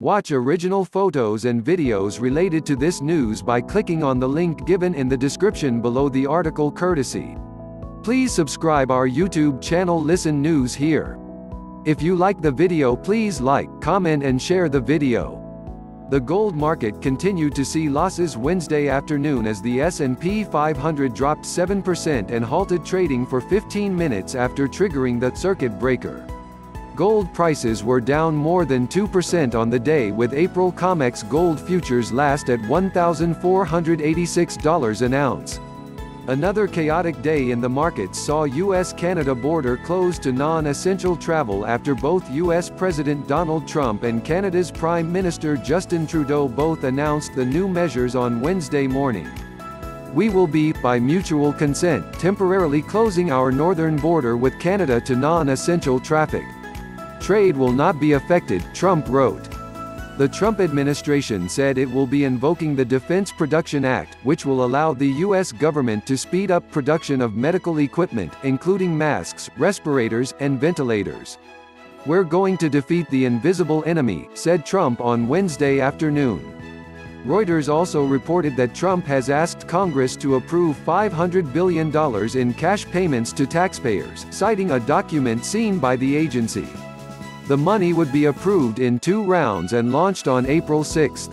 Watch original photos and videos related to this news by clicking on the link given in the description below the article courtesy. Please subscribe our YouTube channel Listen News Here. If you like the video, please like, comment and share the video. The gold market continued to see losses Wednesday afternoon as the S&P 500 dropped 7% and halted trading for 15 minutes after triggering the circuit breaker. Gold prices were down more than 2% on the day, with April COMEX gold futures last at $1,486 an ounce. Another chaotic day in the markets saw U.S.-Canada border closed to non-essential travel after both U.S. President Donald Trump and Canada's Prime Minister Justin Trudeau both announced the new measures on Wednesday morning. "We will be, by mutual consent, temporarily closing our northern border with Canada to non-essential traffic. Trade will not be affected," Trump wrote. The Trump administration said it will be invoking the Defense Production Act, which will allow the U.S. government to speed up production of medical equipment, including masks, respirators, and ventilators. "We're going to defeat the invisible enemy," said Trump on Wednesday afternoon. Reuters also reported that Trump has asked Congress to approve $500 billion in cash payments to taxpayers, citing a document seen by the agency. The money would be approved in 2 rounds and launched on April 6.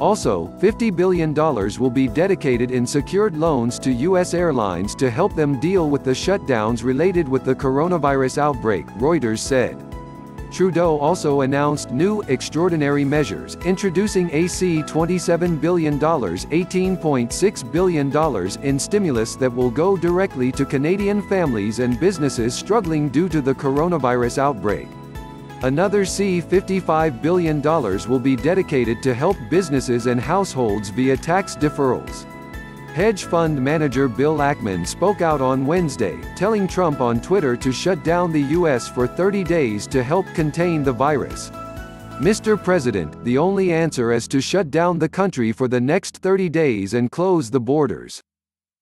Also, $50 billion will be dedicated in secured loans to U.S. airlines to help them deal with the shutdowns related with the coronavirus outbreak, Reuters said. Trudeau also announced new, extraordinary measures, introducing $27 billion, $18.6 billion in stimulus that will go directly to Canadian families and businesses struggling due to the coronavirus outbreak. Another $55 billion will be dedicated to help businesses and households via tax deferrals. Hedge fund manager Bill Ackman spoke out on Wednesday, telling Trump on Twitter to shut down the U.S. for 30 days to help contain the virus. "Mr. President, the only answer is to shut down the country for the next 30 days and close the borders.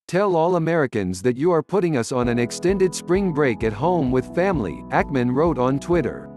Tell all Americans that you are putting us on an extended spring break at home with family," Ackman wrote on Twitter.